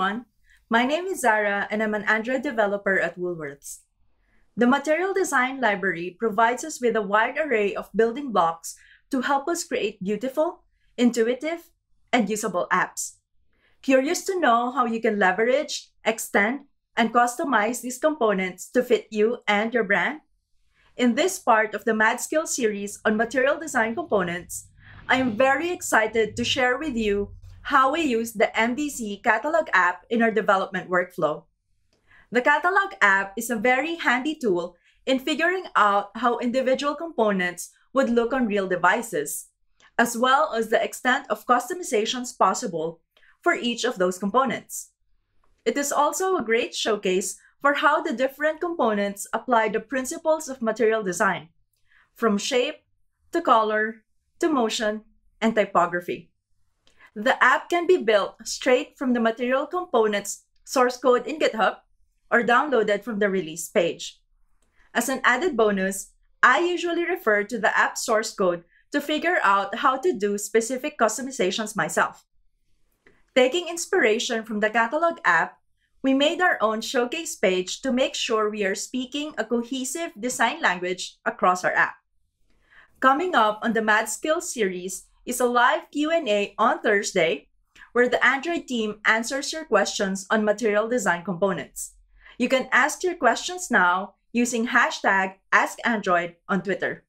everyone. My name is Zarah, and I'm an Android developer at Woolworths. The Material Design Library provides us with a wide array of building blocks to help us create beautiful, intuitive, and usable apps. Curious to know how you can leverage, extend, and customize these components to fit you and your brand? In this part of the MAD Skills series on Material Design Components, I am very excited to share with you how we use the MDC Catalog app in our development workflow. The Catalog app is a very handy tool in figuring out how individual components would look on real devices, as well as the extent of customizations possible for each of those components. It is also a great showcase for how the different components apply the principles of material design, from shape to color to motion and typography. The app can be built straight from the material components source code in GitHub or downloaded from the release page. As an added bonus, I usually refer to the app source code to figure out how to do specific customizations myself. Taking inspiration from the Catalog app, we made our own showcase page to make sure we are speaking a cohesive design language across our app. Coming up on the MAD Skills series is a live Q&A on Thursday, where the Android team answers your questions on material design components. You can ask your questions now using #AskAndroid on Twitter.